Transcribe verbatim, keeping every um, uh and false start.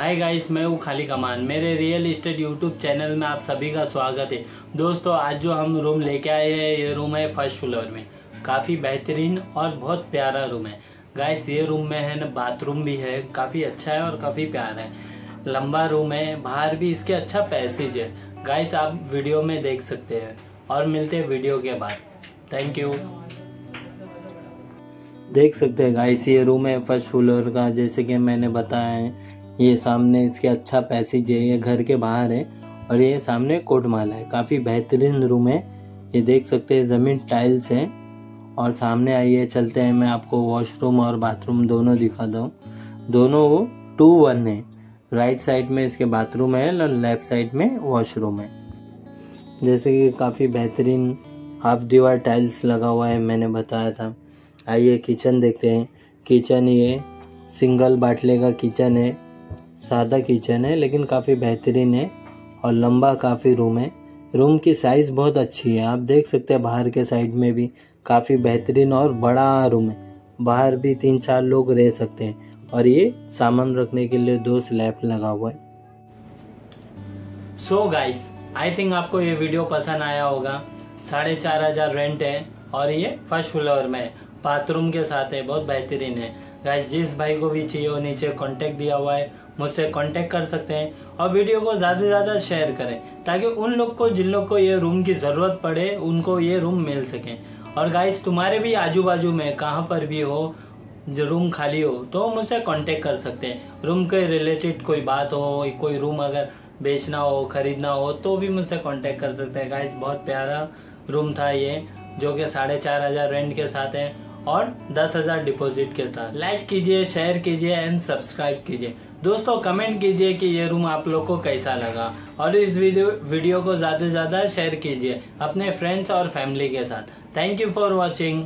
Hi guys, मैं हूँ खाली कमान। मेरे रियल इस्टेट यूट्यूब चैनल में आप सभी का स्वागत है। दोस्तों, आज जो हम रूम लेके आए हैं, ये रूम है फर्स्ट फ्लोर में। काफ़ी बेहतरीन और बहुत प्यारा रूम है गाइस। ये रूम में है ना बाथरूम भी है, काफ़ी अच्छा है और काफ़ी प्यारा है। लंबा रूम है, बाहर भी इसके अच्छा पैसेज है गाइस, आप वीडियो में देख सकते हैं। और मिलते हैं वीडियो के बाद, थैंक यू। देख सकते हैं गाइस, ये रूम है फर्स्ट फ्लोर का, जैसे कि मैंने बताया है। ये सामने इसके अच्छा पैसेज है, ये घर के बाहर है। और ये सामने कोटमाला है, काफ़ी बेहतरीन रूम है। ये देख सकते हैं, ज़मीन टाइल्स है। और सामने आइए चलते हैं, मैं आपको वॉशरूम और बाथरूम दोनों दिखाता हूँ। दोनों वो टू वन है। राइट साइड में इसके बाथरूम है और लेफ़्ट साइड में वॉशरूम है। जैसे कि काफ़ी बेहतरीन हाफ दीवार टाइल्स लगा हुआ है, मैंने बताया था। आइए किचन देखते हैं। किचन ये सिंगल बाटले का किचन है, सादा किचन है, लेकिन काफ़ी बेहतरीन है और लंबा काफ़ी रूम है। रूम की साइज़ बहुत अच्छी है, आप देख सकते हैं। बाहर के साइड में भी काफ़ी बेहतरीन और बड़ा रूम है, बाहर भी तीन चार लोग रह सकते हैं। और ये सामान रखने के लिए दो स्लैब लगा हुआ है। सो गाइस, आई थिंक आपको ये वीडियो पसंद आया होगा। साढ़े चार हज़ार रेंट है और ये फर्स्ट फ्लोर में बाथरूम के साथ है, बहुत बेहतरीन है गाइस। जिस भाई को भी चाहिए हो, नीचे कॉन्टैक्ट दिया हुआ है, मुझसे कांटेक्ट कर सकते हैं। और वीडियो को ज़्यादा से ज़्यादा शेयर करें, ताकि उन लोग को जिन लोग को ये रूम की ज़रूरत पड़े, उनको ये रूम मिल सके। और गाइस, तुम्हारे भी आजू बाजू में कहाँ पर भी हो जो रूम खाली हो, तो मुझसे कांटेक्ट कर सकते हैं। रूम के रिलेटेड कोई बात हो, कोई रूम अगर बेचना हो, खरीदना हो, तो भी मुझसे कांटेक्ट कर सकते हैं गाइस। बहुत प्यारा रूम था ये, जो कि साढ़े चार हज़ार रेंट के साथ है और दस हज़ार डिपोजिट के साथ। लाइक कीजिए, शेयर कीजिए एंड सब्सक्राइब कीजिए। दोस्तों, कमेंट कीजिए कि ये रूम आप लोग को कैसा लगा। और इस वीडियो वीडियो को ज़्यादा से ज़्यादा शेयर कीजिए अपने फ्रेंड्स और फैमिली के साथ। Thank you for watching.